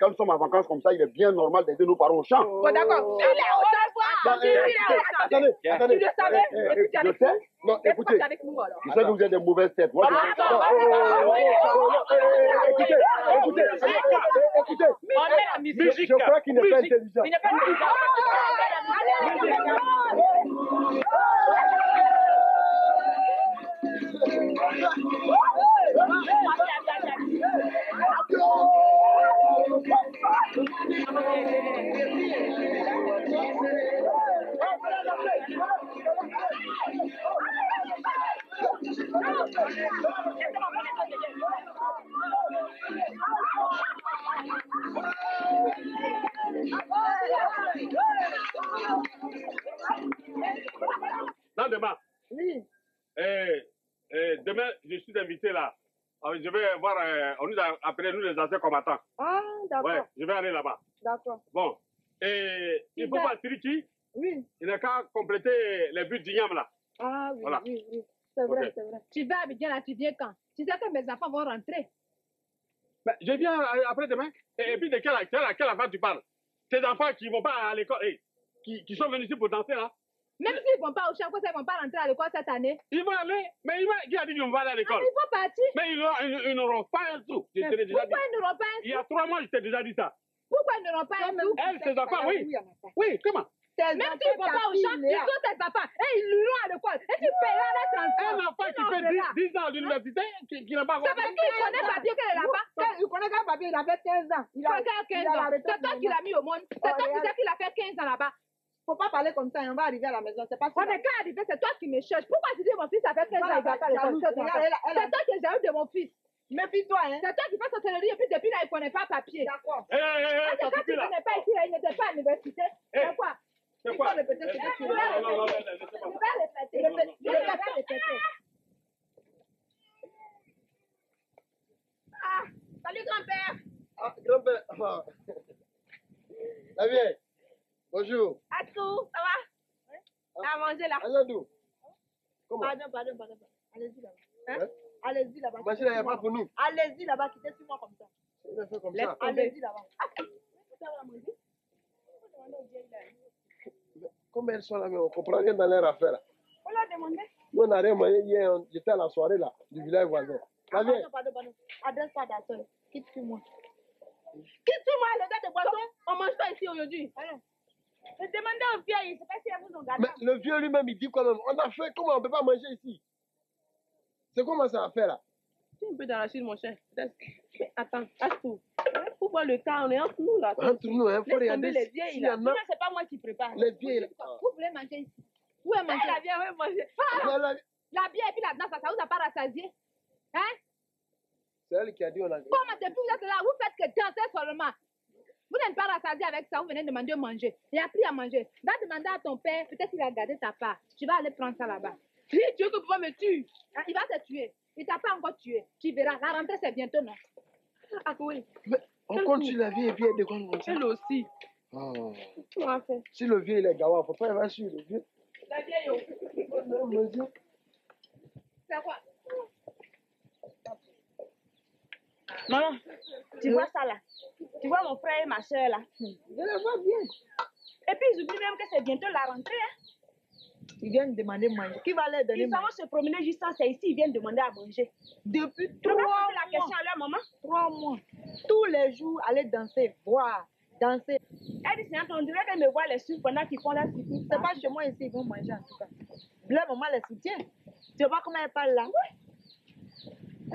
quand nous sommes en vacances comme ça, il est bien normal d'aider nos parents au champ. Oh, d'accord. Attendez, attendez. Je sais. Non, écoutez. Je sais que vous êtes des mauvaises têtes. Moi, écoutez. Je crois qu'il n'est pas intelligent. Il n'est pas intelligent. Non, demain. Oui. Demain, je suis invité là. Je vais voir, on nous a appelé, nous les anciens combattants. Ah, d'accord. Ouais, je vais aller là-bas. D'accord. Bon. Et il faut partir ici. Oui. Il n'a qu'à compléter les buts d'Ignam là. Ah oui, voilà. Oui, oui. C'est vrai, okay. C'est vrai. Tu vas à Abidjan là, tu viens quand? Tu sais que mes enfants vont rentrer. Ben, je viens après-demain. Et puis de quelle affaire tu parles? Tes enfants qui ne vont pas à l'école, qui sont venus ici pour danser là. Même s'ils ne vont pas au champ, ils ne vont pas rentrer à l'école cette année. Ils vont aller, mais qui a dit qu'ils vont aller à l'école? Ils vont partir. Mais ils n'auront pas un sou. Pourquoi ils n'auront pas un sou? Il y a 3 mois, je t'ai déjà dit ça. Pourquoi ils ne l'ont pas elle, ses enfants, oui. Oui, comment? Même si ils ne vont pas au champ, ils sont tes enfants. Et ils l'ont à l'école. Et tu paieras les 30 ans. Un enfant qui fait 10 ans à l'université, qui n'a pas... Ça veut dire qu'il connaît papier qu'elle est là-bas. Il connaît qu'un papier, il avait 15 ans. Il a 15 ans. C'est toi qui l'as mis au monde. C'est toi qui sais qu'il a fait 15 ans là-bas. Faut pas parler comme ça, on va arriver à la maison. C'est pas ça. On est quand arrivé, c'est toi qui me cherches. Pourquoi tu dis mon fils a fait 15 ans? C'est toi qui es jaloux de mon fils. Méfie-toi, hein. C'est toi qui fais sorcellerie et puis depuis là, il ne connaît pas papier. D'accord. C'est toi qui ne connais pas ici, il n'était pas à l'université. C'est quoi? C'est quoi? Ah, salut grand-père. Ah, grand-père. La vieille. Bonjour. Atou, ça va? Hein? Ah, mangez là. Allez-y. Comment? Pardon. Allez-y là-bas. Hein? Hein? Allez-y là-bas. Machine là, il n'y a pas pour nous. Allez-y là-bas, quittez sur moi comme ça. Allez-y là-bas. Comme elles sont là, mais on ne comprend rien dans leur affaire là. On l'a demandé. Nous, on n'a rien mangé hier, j'étais à la soirée là, du village voisin. Pardon. Adresse-toi d'Atoy. Quitte sur moi. Quitte sur moi, le gars de boisson. On mange pas ici aujourd'hui. Allons. Je demandais au vieux, je ne sais pas si elles vous ont gardé. Mais le vieux lui-même, il dit quand même, on a faim, comment on ne peut pas manger ici? C'est comment ça va faire là? C'est un peu d'arachide, mon cher. Mais attends, Astou, faut voir le cas, on est entre nous là. Entre nous, il faut regarder. Les vieilles, si là. Non, c'est pas moi qui prépare. Les vieilles, là. Vous voulez manger ici? Où est manger? La bière, vous manger. La bière et puis la danse, ça vous a pas rassasié? Hein? C'est elle qui a dit on a. Comment depuis vous êtes là? Vous faites que danser seulement. Vous n'êtes pas rassasié avec ça, vous venez demander à manger. Il a pris à manger. Va demander à ton père, peut-être qu'il a gardé ta part. Tu vas aller prendre ça là-bas. Si tu veux que vous me tuer, il va te tuer. Il ne t'a pas encore tué. Tu verras, la rentrée c'est bientôt, non? Ah oui. Mais on continue la vie et puis elle déconne comme ça. Elle aussi. Oh. Si le vieux il est gawa, il ne faut pas y aller sur le vieux. La vieille aussi. Non, mon Dieu. C'est quoi? Maman, tu vois ça là? Tu vois mon frère et ma soeur là? Je le vois bien. Et puis ils oublient même que c'est bientôt la rentrée. Hein? Ils viennent demander à manger. Qui va leur donner? Ils vont se promener juste en c'est ici, ils viennent demander à manger. Depuis 3 mois. La question à leur maman? 3 mois. Tous les jours, aller danser, boire, danser. Elle dit, c'est on dirait qu'elle me voit les sucres pendant qu'ils font la sucre. C'est pas chez moi ici, ils vont manger en tout cas. Leur maman les soutient. Tu vois comment elle parle là? Oui.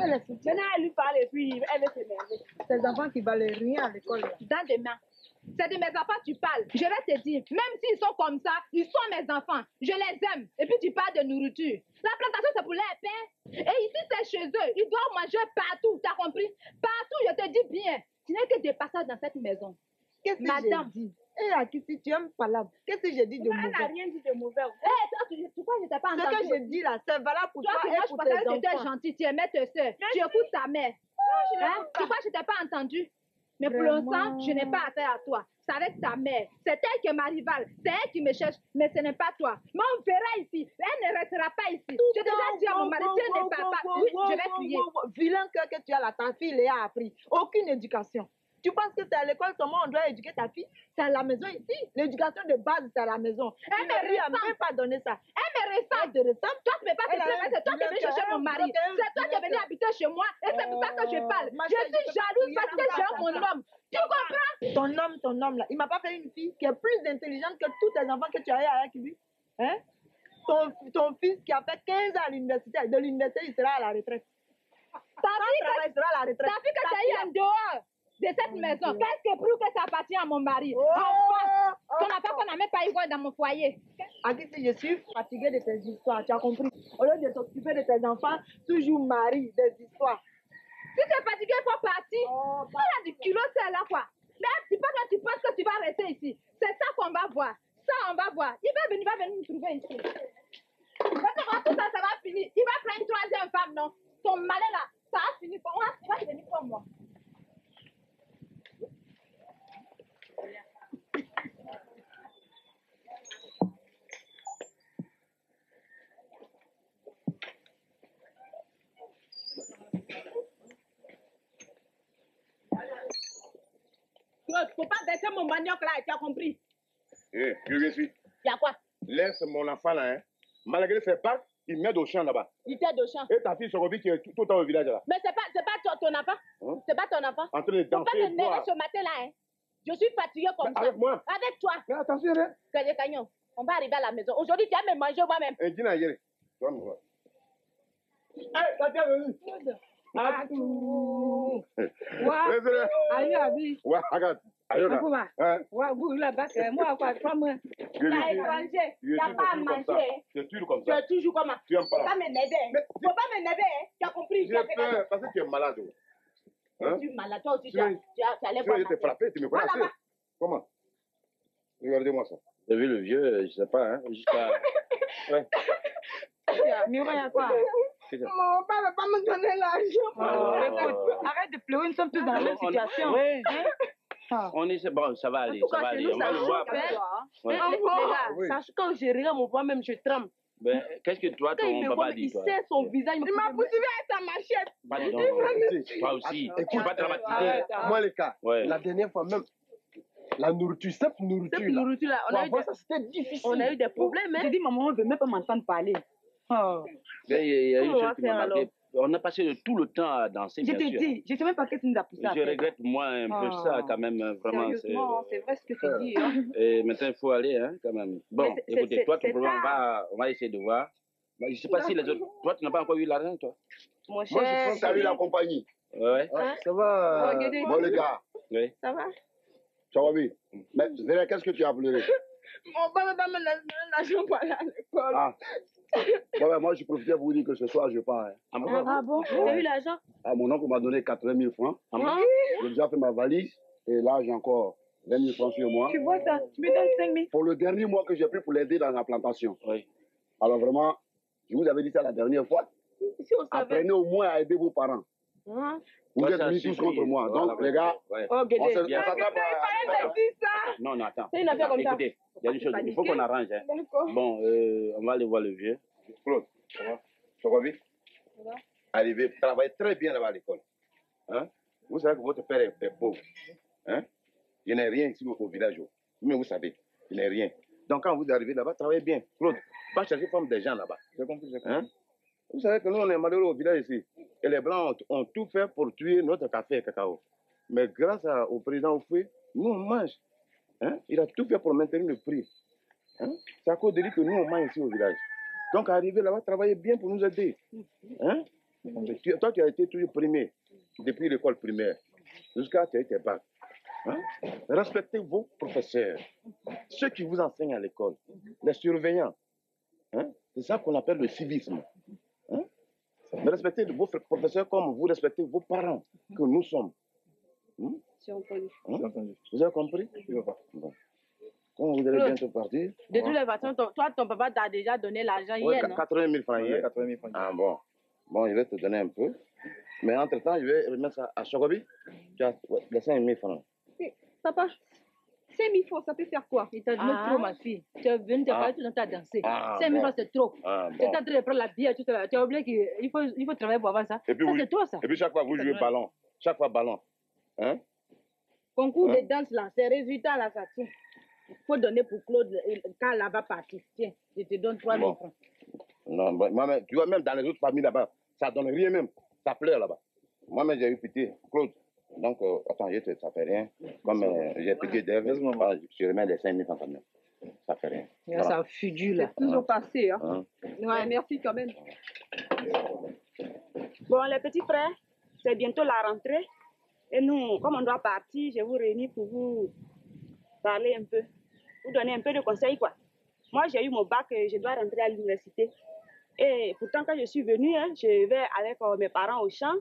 Elle est soutenue. Maintenant, elle lui parle et puis elle veut s'émerger. C'est des enfants qui valent rien à l'école. Dans des mains. C'est de mes enfants tu parles. Je vais te dire, même s'ils sont comme ça, ils sont mes enfants. Je les aime. Et puis tu parles de nourriture. La plantation, c'est pour les pains. Et ici, c'est chez eux. Ils doivent manger partout. T'as compris? Partout, je te dis bien. Tu n'es que des passages dans cette maison. Qu'est-ce que j'ai dit? Eh, à qui si tu aimes pas là? Qu'est-ce que j'ai dit de mauvais? Elle n'a rien dit de mauvais. Eh, tu crois que je t'ai pas entendu? Ce que j'ai dit là, c'est valable pour toi et pour tes enfants. Tu étais gentil, tu aimais tes soeurs, tu écoutes ta mère. Tu crois que je t'ai pas entendu? Mais pour l'instant, je n'ai pas affaire à toi. C'est avec ta mère. C'est elle qui est ma rivale. C'est elle qui me cherche, mais ce n'est pas toi. Mais on verra ici. Elle ne restera pas ici. J'ai déjà dit à mon mari, tu n'es pas papa. Oui, je vais crier. Vilain cœur que tu as là, ta fille a appris. Aucune éducation. Tu penses que c'est à l'école seulement on doit éduquer ta fille? C'est à la maison ici. L'éducation de base, c'est à la maison. Elle ne lui a même pas donné ça. Elle me ressemble. Toi, tu ne peux pas te plaindre. C'est toi qui es venu chercher mon mari. C'est toi qui es venu habiter chez moi. Et c'est pour ça que je parle. Je suis jalouse parce que j'ai mon homme. Tu comprends? Ton homme, là. Il m'a pas fait une fille qui est plus intelligente que tous tes enfants que tu as eu avec lui. Hein? Ton fils qui a fait 15 ans à l'université, de l'université, il sera à la retraite. Il sera à la retraite. Ta fille que tu as eu en dehors de cette maison, qu'est-ce que prouve que ça appartient à mon mari? Enfin, ton affaire qu'on n'a même pas eu dans mon foyer. Akissi, je suis fatiguée de tes histoires, tu as compris? Au lieu de t'occuper de tes enfants, toujours mari des histoires. Si tu es fatiguée, il faut partir. Elle a du culot, celle-là, quoi. Mais tu penses que tu vas rester ici. C'est ça qu'on va voir. Ça, on va voir. Il va venir nous trouver ici. Quand tout ça, ça va finir. Il va prendre une troisième femme, non? Ton malin, là, ça va finir. Il va devenir comme moi. Faut pas baisser mon manioc là, tu as compris? Eh, je suis. Il y a quoi? Laisse mon enfant là, hein. Malgré ses parcs, il m'aide au champ là-bas. Il t'aide au champ. Et ta fille Sorobi qui est tout le temps au village là. Mais c'est pas ton enfant. Hein? C'est pas ton enfant. En train de danser. Faut pas te lever ce matin là, hein. Je suis fatiguée comme ça. Avec moi. Avec toi. Mais attention, hein. Cagnon, cagnon. On va arriver à la maison. Aujourd'hui, tu vas me manger moi-même. Et dis-moi, Yéli. Tu vas me voir. Allez, ça t'a venu. Adou. Aïe, Abi. Ouais, regarde. Aïe, là. Ouais, vous, là-bas, c'est moi, quoi. Trois mois. Tu as échangé. Tu n'as pas à manger. Tu es toujours comme ça. Tu es toujours comme ça. Tu n'aimes pas. Tu ne peux pas m'énerver. Tu ne peux pas m'énerver. Tu as compris. J'ai peur parce que tu es malade. Hein? Tu es malade, toi aussi, tu allais voir. Tu t'es frappé, tu me connais. Comment? Regardez-moi ça. T'as vu le vieux, je sais pas, hein? Jusqu'à. Ouais. Mira, il y a quoi? Mon père ne va pas me donner l'argent. Oh. Arrête de pleurer, nous sommes tous dans la même situation. Oui. Hein? On est... Bon, ça va aller, ça va aller. On va le voir. Les gars, sache quand je regarde mon père, même je tremble. Ben, qu'est-ce que toi, ton papa dit, toi? Il sait son visage. Il m'a poursuivi avec sa machette. Toi aussi. Écoute, pas dramatiser. Moi, les gars, la dernière fois même, la nourriture, cette nourriture-là, c'était difficile. On a eu des problèmes. J'ai dit, maman, on ne veut même pas m'entendre parler. Il y a une chose qui m'a marqué. On a passé tout le temps à danser. Je te dis, je ne sais même pas qu'est-ce qui nous a poussé. Je regrette, moi, un peu ça, quand même. Vraiment. C'est vrai ce que tu dis. Hein. Et maintenant, il faut aller, hein, quand même. Bon, écoutez, toi, ton problème, on va essayer de voir. Je ne sais pas si les autres. Toi, tu n'as pas encore eu l'argent, toi? Moi, je pense que tu as eu la compagnie. Ouais. Ça va. Bon, les gars. Ça va? Ça va, oui. Mais, Zélia, qu'est-ce que tu as pleuré? Mon père ne va pas me laisser l'argent pour aller à l'école. Bon, ben, moi, je profitais pour vous dire que ce soir, je pars. Hein. Ah bon? J'ai eu l'argent? Ah, mon oncle m'a donné 80 000 francs. Ah, j'ai déjà fait ma valise et là, j'ai encore 20 000 francs sur moi. Tu vois ça? Tu me donnes 5 000? Pour le dernier mois que j'ai pris pour l'aider dans la plantation. Oui. Alors vraiment, je vous avais dit ça la dernière fois. Si on savait. Apprenez au moins à aider vos parents. Ah. Vous êtes mis tous contre moi. Donc, les gars, on s'attaque à... Non, attends. C'est une affaire comme ça. Écoutez, il y a une chose, il faut qu'on arrange. Bon, on va aller voir le vieux. Claude, ça va vite? Arrivez, travaillez très bien là-bas à l'école. Vous savez que votre père est pauvre. Il n'est rien ici au village. Mais vous savez, il n'est rien. Donc, quand vous arrivez là-bas, travaillez bien. Claude, pas chercher comme des gens là-bas. J'ai compris, Vous savez que nous, on est malheureux au village ici. Et les Blancs ont tout fait pour tuer notre café et cacao. Mais grâce au président Oufoué, nous, on mange. Hein? Il a tout fait pour maintenir le prix. Hein? C'est à cause de lui que nous, on mange ici au village. Donc, arriver là-bas, travailler bien pour nous aider. Hein? Toi, tu as été toujours primé, depuis l'école primaire, jusqu'à tu as été bac. Hein? Respectez vos professeurs, ceux qui vous enseignent à l'école, les surveillants. Hein? C'est ça qu'on appelle le civisme. Mais respectez vos professeurs comme vous respectez vos parents que nous sommes. J'ai entendu. Vous avez compris? Bon. Quand vous allez bientôt partir. De toutes les façons, toi, ton papa t'a déjà donné l'argent hier. 80 000 francs hier. 80 000 francs. Ah bon. Bon, je vais te donner un peu. Mais entre-temps, je vais remettre ça à Chocobi. Tu as les 5 000 francs. Papa, 5 000 francs, ça peut faire quoi? Il t'a donné trop, ma fille. Tu es venu te parler, tu n'as pas dansé. 5 000 francs, c'est trop. Tu es en train de prendre la bière, tu as oublié qu'il faut travailler pour avoir ça. Et puis, ça, c'est toi, ça. Et puis, chaque fois, vous jouez ballon. Chaque fois, ballon. Hein? Concours de danse, là, ces résultats, là, ça tient. Il faut donner pour Claude quand elle va partir. Tiens, je te donne 3 000 francs. Non, moi-même, tu vois, même dans les autres familles là-bas, ça ne donne rien, même. Ça pleure là-bas. Moi-même, j'ai eu pitié. Claude. Donc, attends, ça ne fait rien. Comme j'ai piqué d'Ève, je remets les 5 000 francs. Ça ne fait rien. Voilà. Ça fudule. C'est toujours passé. Hein? Ouais, merci quand même. Bon, les petits frères, c'est bientôt la rentrée. Et nous, comme on doit partir, je vous réunis pour vous parler un peu. Vous donner un peu de conseils, quoi. Moi, j'ai eu mon bac, je dois rentrer à l'université. Et pourtant, quand je suis venue, hein, je vais avec mes parents au champ.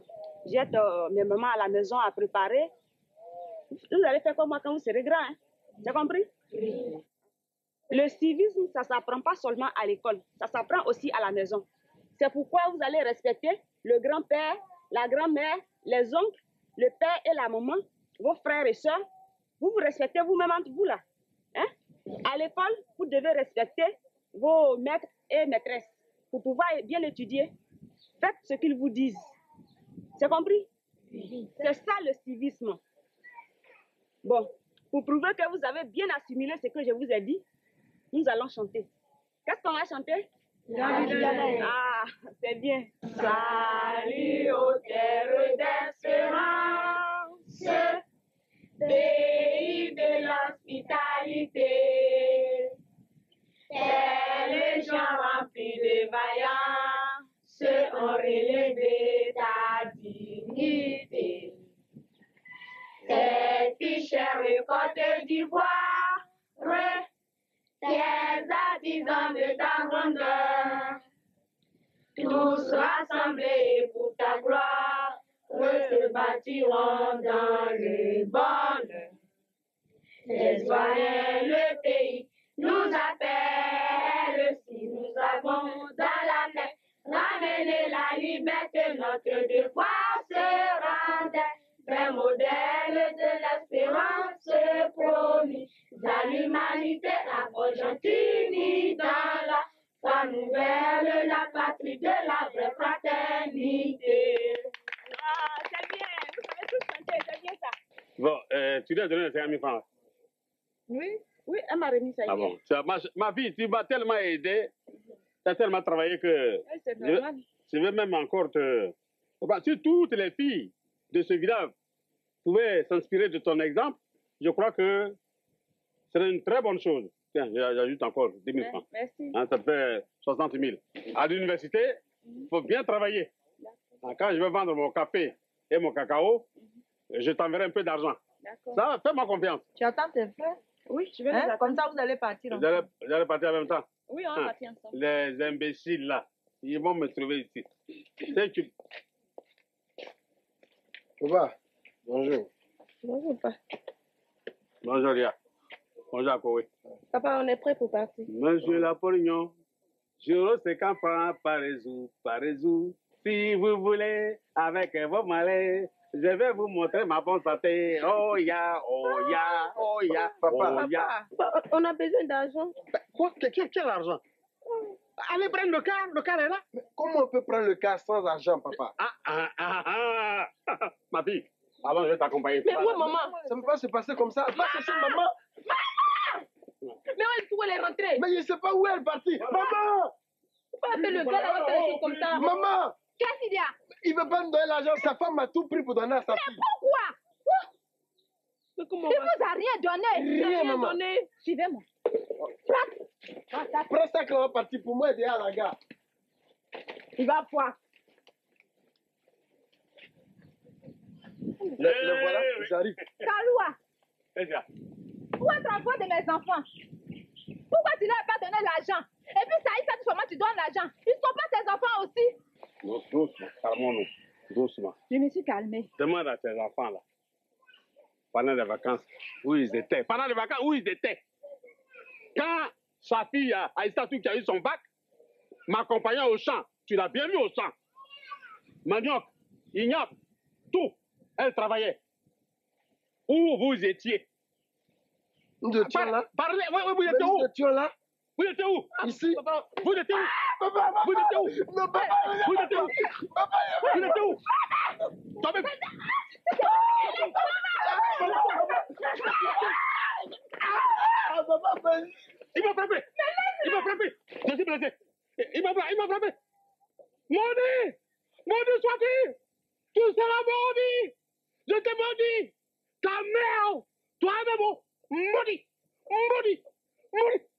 J'aide mes mamans à la maison à préparer. Vous allez faire comme moi quand vous serez grand. Hein? T'as compris? Oui. Le civisme, ça ne s'apprend pas seulement à l'école. Ça s'apprend aussi à la maison. C'est pourquoi vous allez respecter le grand-père, la grand-mère, les oncles, le père et la maman, vos frères et soeurs. Vous vous respectez vous-même entre vous là. Hein? À l'école, vous devez respecter vos maîtres et maîtresses pour pouvoir bien étudier. Faites ce qu'ils vous disent. C'est compris? C'est ça le civisme. Bon, pour prouver que vous avez bien assimilé ce que je vous ai dit, nous allons chanter. Qu'est-ce qu'on va chanter? Ah, c'est bien. Salut aux terres d'espérance, pays de l'hospitalité. Les gens remplis de vaillants se ont relevé ta dignité. Tes fichères de Côte d'Ivoire, tes artisans de ta grandeur, tous rassemblés pour ta gloire, se bâtiront dans le bonheur. Les soignants, le pays nous appelle, si nous avons dans la tête ramener la liberté, notre devoir se rendre vers modèle de l'espérance promise à l'humanité, approchant unie dans la foi nouvelle, la patrie de la vraie fraternité. Ah, c'est bien, vous savez tous chanter, c'est bien ça. Bon, tu dois donner le ami France. Oui, oui, elle m'a remis ça. Ah bon, ma fille, tu m'as tellement aidé, tu as tellement travaillé que. Oui, c'est normal. Je vais même encore te. Bah, si toutes les filles de ce village pouvaient s'inspirer de ton exemple, je crois que c'est une très bonne chose. Tiens, j'ajoute encore 10 000 francs. Merci. Hein, ça fait 60 000. À l'université, il faut bien travailler. Quand je vais vendre mon café et mon cacao, je t'enverrai un peu d'argent. Ça, fais-moi confiance. Tu attends tes frères? Oui, je vais les attendre. Comme ça, vous allez partir ensemble. Vous allez partir en même temps? Oui, on va partir ensemble. Les imbéciles, là, ils vont me trouver ici. Tu... Papa, bonjour. Bonjour, papa. Bonjour, Ria. Bonjour, Akoué. Papa, on est prêt pour partir. Monsieur Lapognon, je rose ses campagnes, parez-vous. Si vous voulez, avec vos malais, je vais vous montrer ma bonne santé. Oh ya, oh ya, oh ya, papa. Papa, on a besoin d'argent. Quoi? Quel argent? Allez prendre le car est là. Mais comment on peut prendre le car sans argent, papa? Ma fille, avant je vais t'accompagner. Mais où est maman? Ça ne peut pas se passer comme ça. Va chercher maman. Maman! Mais où elle est rentrée? Mais je ne sais pas où elle est partie. Maman! Pourquoi appeler le gars là, faire des choses comme ça? Maman! Qu'est-ce qu'il y a? Il veut pas me donner l'argent, sa femme a tout pris pour donner à sa fille. Mais pourquoi? Il vous a rien donné. Rien, maman. Suivez-moi. Prends ça qu'on va partir pour moi et derrière la gare. Il va voir. Le voilà, j'arrive. Kaloua. Où est l'enfant de mes enfants? Pourquoi tu n'as pas donné l'argent? Et puis ça, comment tu donnes l'argent? Ils ne sont pas tes enfants aussi? Doucement, calmons-nous. Doucement. Je me suis calmée. Demande à tes enfants, là, pendant les vacances, où ils étaient. Pendant les vacances, où ils étaient. Quand sa fille, Aïssatou, qui a eu son bac, m'accompagnait au champ. Tu l'as bien vu au champ. Manioc, ignoble, tout. Elle travaillait. Où vous étiez? Nous étions là. Parlez, vous étiez où? Nous étions là. Vous étiez où? Ici. Vous étiez où? Papa, vous étiez où? Non, papa, vous étiez où? Papa, vous étiez où? Papa, il m'a frappé. Il m'a frappé. Je suis blessé. Il m'a frappé. Maudit sois-tu. Tout cela maudit. Je t'ai maudit. Ta mère, toi-même, maudit.